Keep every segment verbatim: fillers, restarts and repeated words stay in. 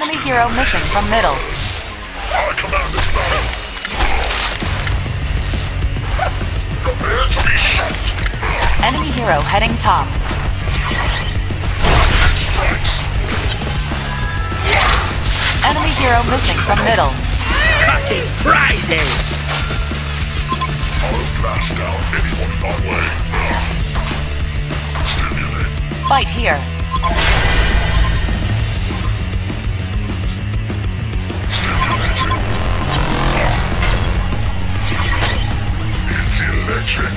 Enemy hero missing from middle. Our command is down. Prepare to be shot. Enemy hero heading top. Rocket strikes. Enemy hero missing from middle. Cutting Fridays. I'll blast down anyone in our way. Stimulate. Fight here. Electric.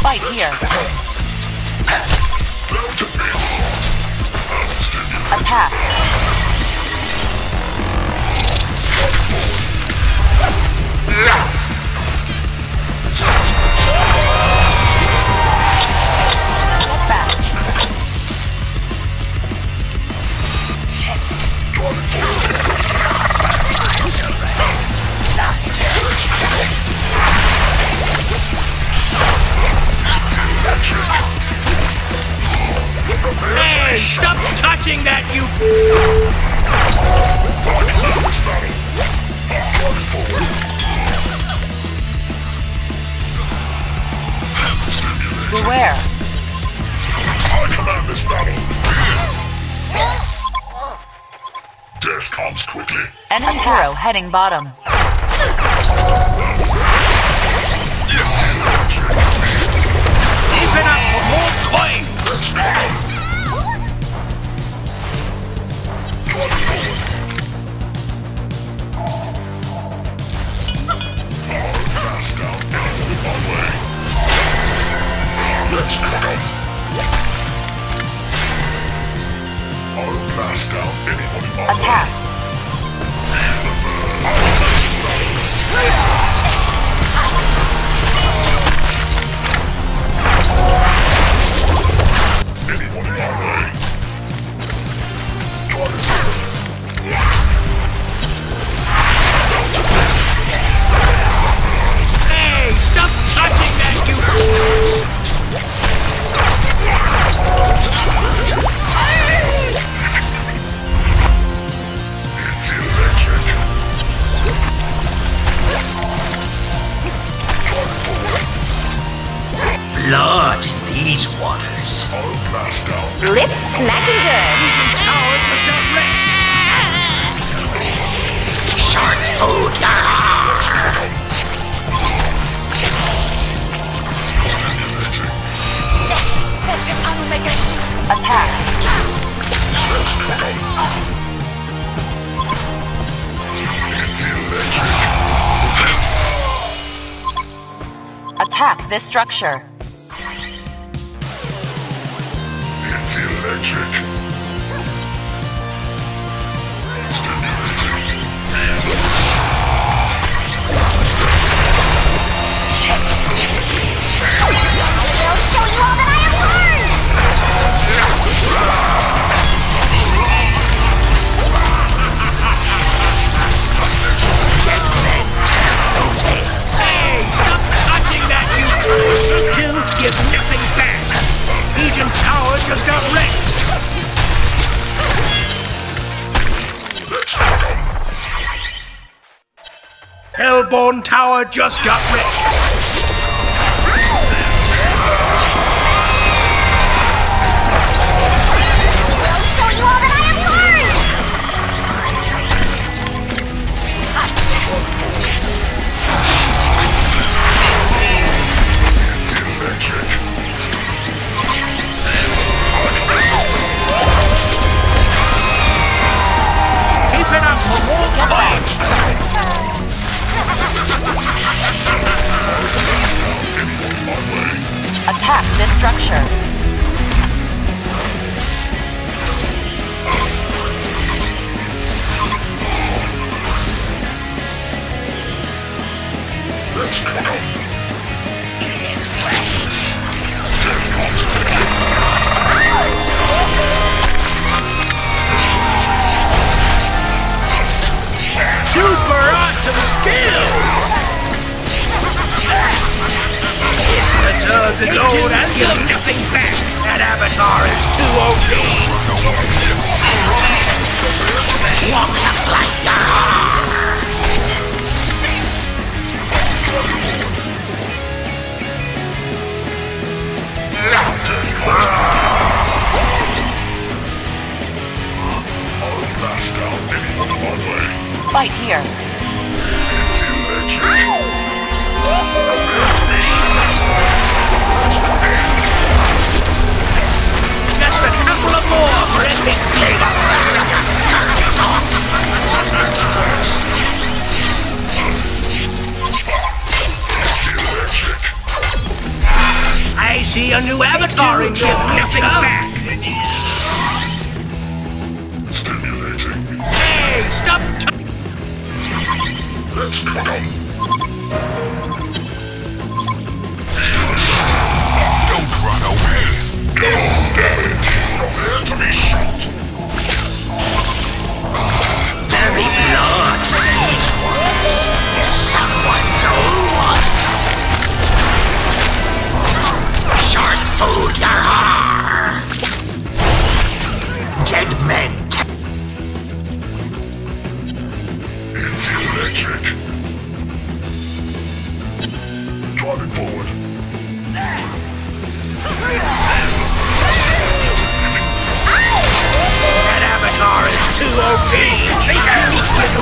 Fight here. Attack. Get back. Hey, stop touching that, you. Beware. I command this battle. Death comes quickly. Antaro heading bottom. Even up for more coin! Let's go. I'll blast down anyone in my way. Attack! Anyone in my way. Got it. Down to this. Hey, stop touching that, you fool! It's electric. Blood in these waters. I'll blast down. Lips smacking good. Legion Tower does not rest. Shark food. Attack. Attack this structure. It's electric. Stimulating. I'll show you all that I have learned! Hey, stop touching that, you fool! Give nothing back! Legion Tower just got wrecked! Hellborn Tower just got wrecked! Attack this structure. Let's go. It is fresh. Super awesome skills! deserves its own and nothing back. That avatar is too O P. Walk the flight. Fight here. Just a couple of more for epic flavor. I see a new avatar in you, nothing back. Stimulating. Hey, stop. Let's go. Don't run away. No damage. Prepare to be shot. Very blood. These ones. Someone's own one. Shark food. Dead men. It's electric. Driving forward. That avatar is too O P. Take out nothing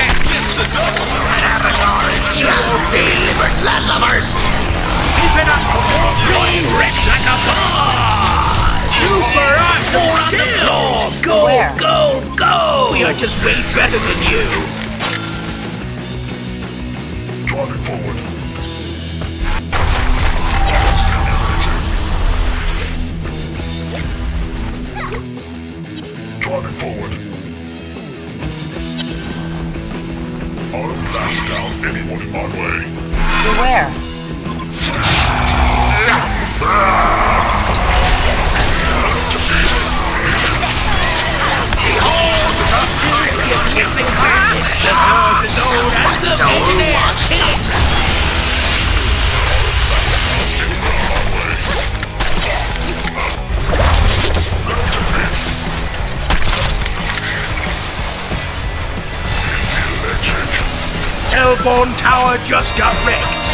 back. It's the double. That avatar is too O P. Liberal blood lovers. Keep it up. Being wrecked like a bomb. Super awesome on the floor. Go, go, go. You're just way better than you. Driving forward. Driving forward. I'll blast down anyone in my way. Beware. Behold the glorious kissing crash! The sword is old and the engineer killed! Hellborn tower just got wrecked. I'm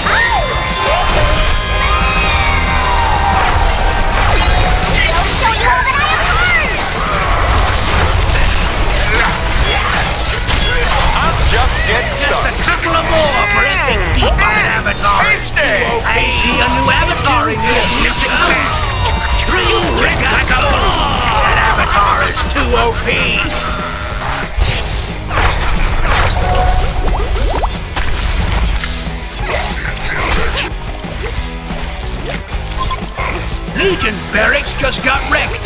just getting started. Just a couple of more for epic deep on avatar. I see a new avatar in here. Nothing back. True wreck like a bomb. That avatar is too O P. Legion Barracks just got wrecked!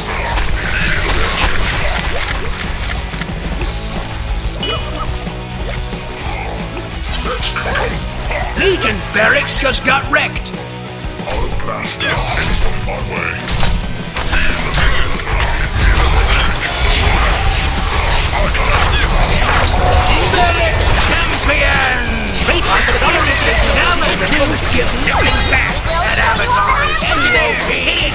Legion Barracks just got wrecked! I'll blast down anyone my way. Barracks champion! Now the dudes get nothing back! That avatar is too O P!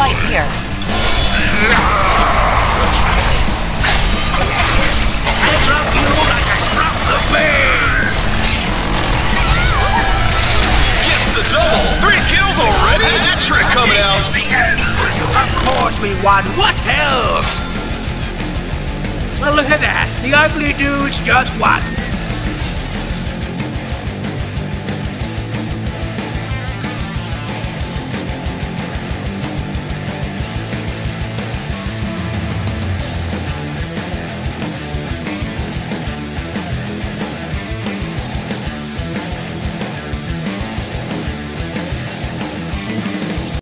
Fight. here. I'll drop you like I dropped the bear! Gets the double! Three kills already? That trick coming out! Of course we won! What else? Well, look at that! The ugly dude's just won!